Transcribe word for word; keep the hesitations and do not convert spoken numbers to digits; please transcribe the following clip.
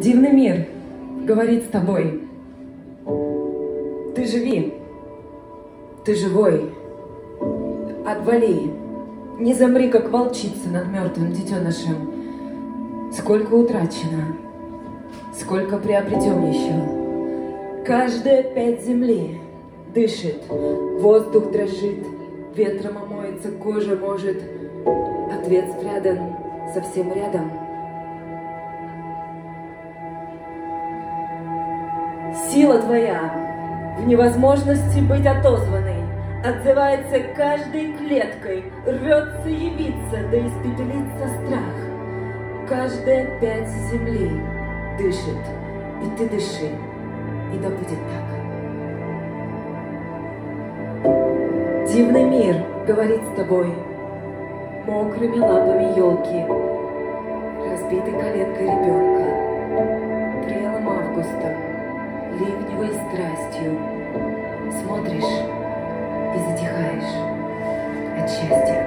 Дивный мир говорит с тобой. Ты живи, ты живой. Отвали, не замри, как волчица над мертвым детенышем. Сколько утрачено, сколько приобретем еще. Каждая пять земли дышит, воздух дрожит, ветром омоется, кожа может. Ответ спрятан совсем рядом. Сила твоя в невозможности быть отозванной, отзывается каждой клеткой, рвется явиться, да испепелится страх. Каждая пять земли дышит, и ты дыши, и да будет так. Дивный мир говорит с тобой, мокрыми лапами елки, разбитой коленкой ребенка, прелом августа, ливневой страстью, смотришь и затихаешь от счастья.